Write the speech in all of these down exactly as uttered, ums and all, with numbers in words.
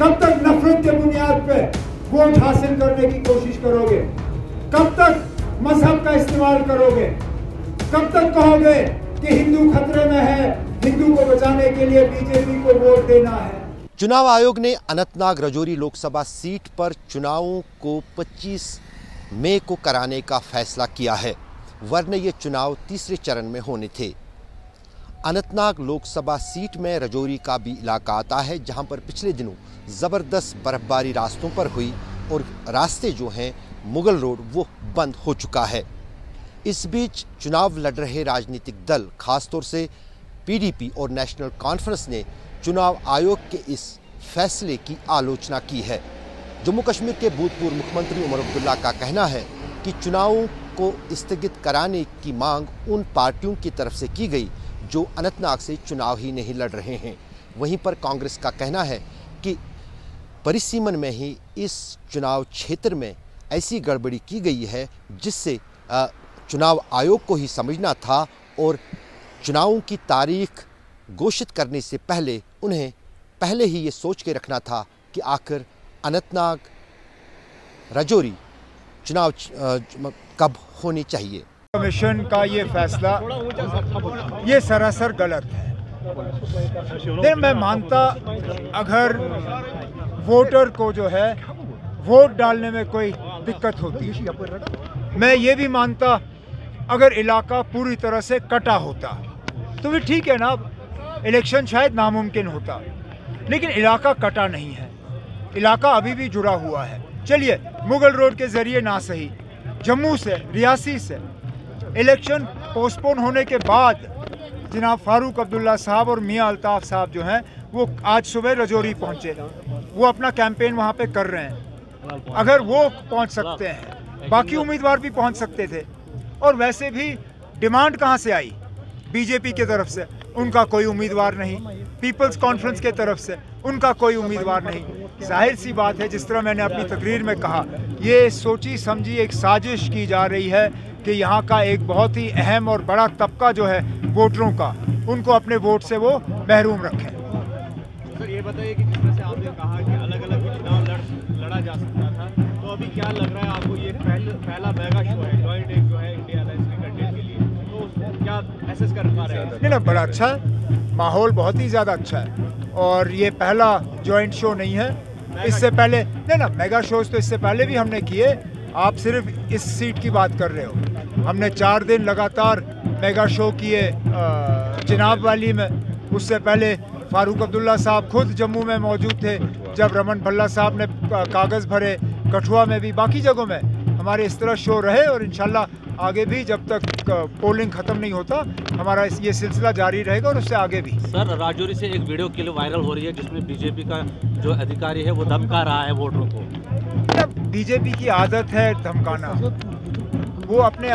कब तक नफरत के बुनियाद पे वोट हासिल करने की कोशिश करोगे? कब तक मजहब का इस्तेमाल करोगे? कब तक कहोगे कि हिंदू खतरे में है, हिंदू को बचाने के लिए बीजेपी को वोट देना है? चुनाव आयोग ने अनंतनाग राजौरी लोकसभा सीट पर चुनावों को पच्चीस मई को कराने का फैसला किया है, वरना ये चुनाव तीसरे चरण में होने थे। अनंतनाग लोकसभा सीट में राजौरी का भी इलाका आता है, जहां पर पिछले दिनों ज़बरदस्त बर्फबारी रास्तों पर हुई और रास्ते जो हैं मुगल रोड वो बंद हो चुका है। इस बीच चुनाव लड़ रहे राजनीतिक दल, खासतौर से पीडीपी और नेशनल कॉन्फ्रेंस ने चुनाव आयोग के इस फैसले की आलोचना की है। जम्मू कश्मीर के भूतपूर्व मुख्यमंत्री उमर अब्दुल्ला का कहना है कि चुनावों को स्थगित कराने की मांग उन पार्टियों की तरफ से की गई जो अनंतनाग से चुनाव ही नहीं लड़ रहे हैं। वहीं पर कांग्रेस का कहना है कि परिसीमन में ही इस चुनाव क्षेत्र में ऐसी गड़बड़ी की गई है जिससे चुनाव आयोग को ही समझना था और चुनावों की तारीख घोषित करने से पहले उन्हें पहले ही ये सोच के रखना था कि आखिर अनंतनाग राजौरी चुनाव कब होने चाहिए। कमीशन का ये फैसला ये सरासर गलत है। लेकिन मैं मानता अगर वोटर को जो है वोट डालने में कोई दिक्कत होती है, मैं ये भी मानता अगर इलाका पूरी तरह से कटा होता तो भी ठीक है ना, इलेक्शन शायद नामुमकिन होता, लेकिन इलाका कटा नहीं है, इलाका अभी भी जुड़ा हुआ है। चलिए मुगल रोड के ज़रिए ना सही, जम्मू से रियासी से इलेक्शन पोस्टपोन होने के बाद जनाब फारूक अब्दुल्ला साहब और मियाँ अलताफ़ साहब जो हैं वो आज सुबह राजौरी पहुँचे, वो अपना कैंपेन वहाँ पे कर रहे हैं। अगर वो पहुँच सकते हैं, बाकी उम्मीदवार भी पहुँच सकते थे। और वैसे भी डिमांड कहाँ से आई? बीजेपी की तरफ से उनका कोई उम्मीदवार नहीं, पीपल्स कॉन्फ्रेंस के तरफ से उनका कोई उम्मीदवार नहीं। जाहिर सी बात है, जिस तरह मैंने अपनी तकरीर में कहा, ये सोची समझी एक साजिश की जा रही है कि यहाँ का एक बहुत ही अहम और बड़ा तबका जो है वोटरों का, उनको अपने वोट से वो महरूम रखें। सर ये बताइए कि जिस तरह से आपने कहा कि अलग अलग चुनाव लड़ लड़ा जा सकता था, तो अभी क्या लग रहा है आपको? ये पहल, पहला मेगा शो है, जॉइंट एक जो है इंडिया अलायंस के कंटेंट के लिए, तो क्या एसेस कर पा रहे हैं? नहीं ना, बड़ा अच्छा है, माहौल बहुत ही ज़्यादा अच्छा है और ये पहला जॉइंट शो नहीं है। इससे पहले नहीं ना, मेगा शोज तो इससे पहले भी हमने किए, आप सिर्फ इस सीट की बात कर रहे हो। हमने चार दिन लगातार मेगा शो किए चिनाब वाली में, उससे पहले फारूक अब्दुल्ला साहब खुद जम्मू में मौजूद थे जब रमन भल्ला साहब ने कागज़ भरे, कठुआ में भी, बाकी जगहों में हमारे इस तरह शो रहे और इंशाल्लाह आगे भी जब तक पोलिंग ख़त्म नहीं होता हमारा ये सिलसिला जारी रहेगा और उससे आगे भी। सर राजौरी से एक वीडियो क्लिप वायरल हो रही है जिसमें बीजेपी का जो अधिकारी है वो धमका रहा है वोटरों को। बीजेपी की आदत है धमकाना, वो अपने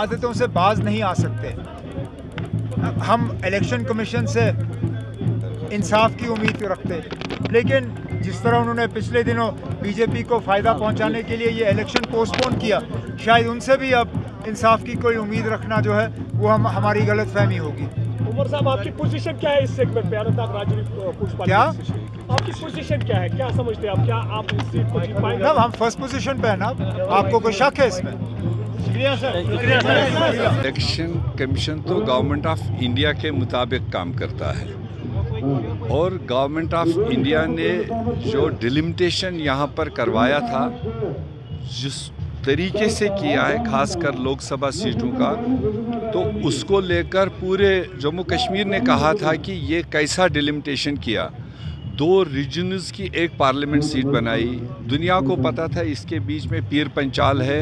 आदतों से बाज नहीं आ सकते। हम इलेक्शन कमीशन से इंसाफ की उम्मीद रखते, लेकिन जिस तरह उन्होंने पिछले दिनों बीजेपी को फ़ायदा पहुंचाने के लिए ये इलेक्शन पोस्टपोन किया, शायद उनसे भी अब इंसाफ की कोई उम्मीद रखना जो है वो हम हमारी गलतफहमी होगी। उमर साहब आपकी पोजीशन क्या है इस सेगमेंट पे? अनंतनाग राजौरी क्या आपकी पोजीशन क्या है, क्या समझते हैं आप, क्या आप इस सीट को जीत पाएंगे? हम फर्स्ट पोजीशन पे हैं ना, आपको कोई शक है इसमें? शुक्रिया सर। इलेक्शन कमीशन तो गवर्नमेंट ऑफ इंडिया के मुताबिक काम करता है और गवर्नमेंट ऑफ इंडिया ने जो डिलिमिटेशन यहाँ पर करवाया था, जिस तरीके से किया है खासकर लोकसभा सीटों का, तो उसको लेकर पूरे जम्मू कश्मीर ने कहा था कि ये कैसा डिलिमिटेशन किया। दो रीजन्स की एक पार्लियामेंट सीट बनाई, दुनिया को पता था। इसके बीच में पीर पंचाल है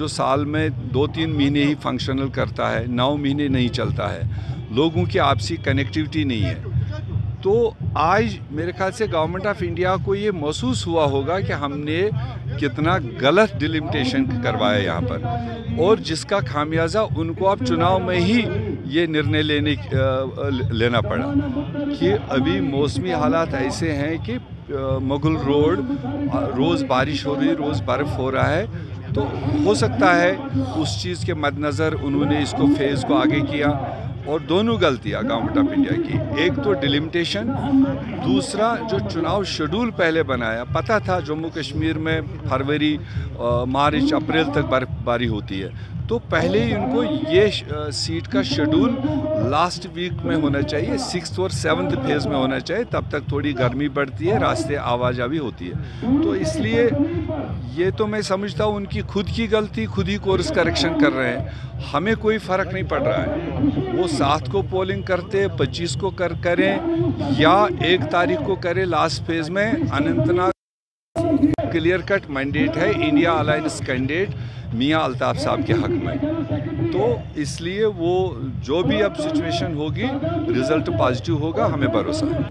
जो साल में दो तीन महीने ही फंक्शनल करता है, नौ महीने नहीं चलता है, लोगों की आपसी कनेक्टिविटी नहीं है। तो आज मेरे ख्याल से गवर्नमेंट ऑफ इंडिया को ये महसूस हुआ होगा कि हमने कितना गलत डिलिमिटेशन करवाया यहाँ पर, और जिसका खामियाजा उनको अब चुनाव में ही ये निर्णय लेने लेना पड़ा कि अभी मौसमी हालात ऐसे हैं कि मुगल रोड रोज़ बारिश हो रही, रोज़ बर्फ़ हो रहा है, तो हो सकता है उस चीज़ के मद्देनज़र उन्होंने इसको फेज़ को आगे किया और दोनों गलतियाँ गवर्नमेंट ऑफ इंडिया की। एक तो डिलिमिटेशन, दूसरा जो चुनाव शेड्यूल पहले बनाया, पता था जम्मू कश्मीर में फरवरी मार्च अप्रैल तक बर्फबारी होती है, तो पहले ही उनको ये सीट का शेड्यूल लास्ट वीक में होना चाहिए, सिक्स्थ और सेवन्थ फेज़ में होना चाहिए, तब तक थोड़ी गर्मी बढ़ती है, रास्ते आवाजाही होती है। तो इसलिए ये तो मैं समझता हूँ उनकी खुद की गलती, खुद ही कोर्स करेक्शन कर रहे हैं, हमें कोई फ़र्क नहीं पड़ रहा है। वो सात को पोलिंग करते, पच्चीस को कर करें या एक तारीख को करें लास्ट फेज़ में। अनंतनाग क्लियर कट मैंडेट है India alliance candidate Mian Altaf साहब के हक में, तो इसलिए वो जो भी अब सिचुएशन होगी रिजल्ट पॉजिटिव होगा, हमें भरोसा है।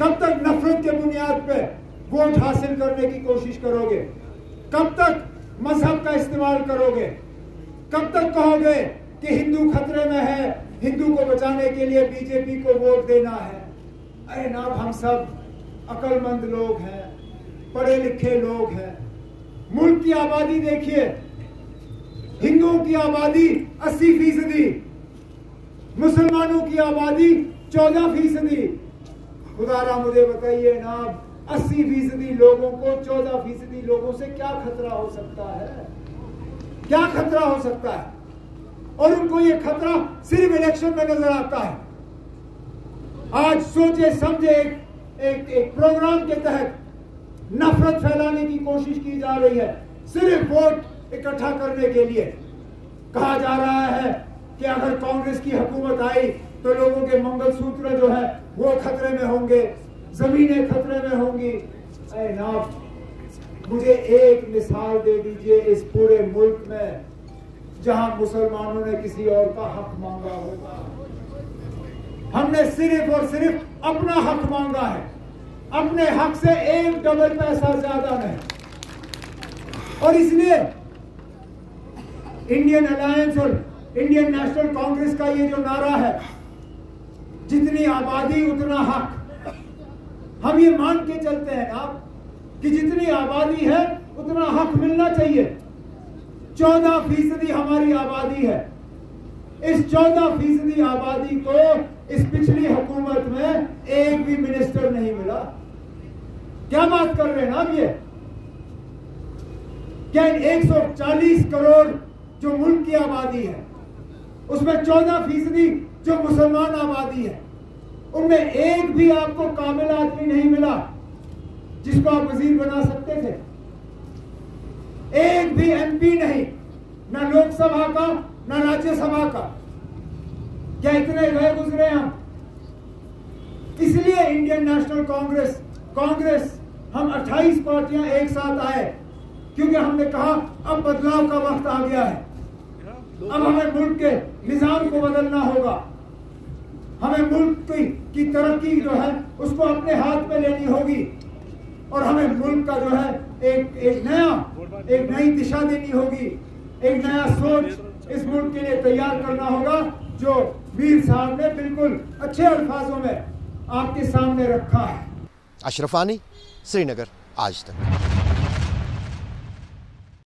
कब तक नफरत के बुनियाद पर वोट हासिल करने की कोशिश करोगे? कब तक मजहब का इस्तेमाल करोगे? कब तक कहोगे कि हिंदू खतरे में है, हिंदू को बचाने के लिए बीजेपी को वोट देना है? अरे ना, हम सब अकलमंद लोग हैं, पढ़े लिखे लोग हैं। मुल्क की आबादी देखिए, हिंदुओं की आबादी अस्सी फीसदी, मुसलमानों की आबादी चौदह फीसदी। खुदारा मुझे बताइए ना, अस्सी फीसदी लोगों को चौदह फीसदी लोगों से क्या खतरा हो सकता है? क्या खतरा हो सकता है? और उनको ये खतरा सिर्फ इलेक्शन में नजर आता है। आज सोचे समझे एक, एक, एक प्रोग्राम के तहत नफरत फैलाने की कोशिश की जा रही है, सिर्फ वोट इकट्ठा करने के लिए। कहा जा रहा है कि अगर कांग्रेस की हुकूमत आई तो लोगों के मंगलसूत्र जो है वो खतरे में होंगे, जमीनें खतरे में होंगी। अरे नाप, मुझे एक मिसाल दे दीजिए इस पूरे मुल्क में जहां मुसलमानों ने किसी और का हक मांगा होगा। हमने सिर्फ और सिर्फ अपना हक मांगा है, अपने हक से एक डबल पैसा ज्यादा नहीं। और इसलिए इंडियन अलायंस और इंडियन नेशनल कांग्रेस का ये जो नारा है, जितनी आबादी उतना हक, हम ये मान के चलते हैं आप कि जितनी आबादी है उतना हक मिलना चाहिए। चौदह फीसदी हमारी आबादी है, इस चौदह फीसदी आबादी को इस पिछली हुकूमत में एक भी मिनिस्टर नहीं मिला। क्या बात कर रहे हैं आप? ये क्या एक सौ चालीस करोड़ जो मुल्क की आबादी है उसमें चौदह फीसदी जो मुसलमान आबादी है उनमें एक भी आपको कामिल आदमी नहीं मिला जिसको आप वजीर बना सकते थे? एक भी एमपी नहीं, ना लोकसभा का ना राज्यसभा का। क्या इतने गए गुजरे हम? इसलिए इंडियन नेशनल कांग्रेस कांग्रेस हम अट्ठाईस पार्टियां एक साथ आए क्योंकि हमने कहा अब बदलाव का वक्त आ गया है, अब हमें मुल्क के निजाम को बदलना होगा, हमें मुल्क की, की तरक्की जो है उसको अपने हाथ में लेनी होगी और हमें मुल्क का जो है एक एक नया एक नई दिशा देनी होगी, एक नया सोच इस मुल्क के लिए तैयार करना होगा, जो मीर साहब ने बिल्कुल अच्छे अल्फाजों में आपके सामने रखा है। अशरफानी, श्रीनगर, आज तक।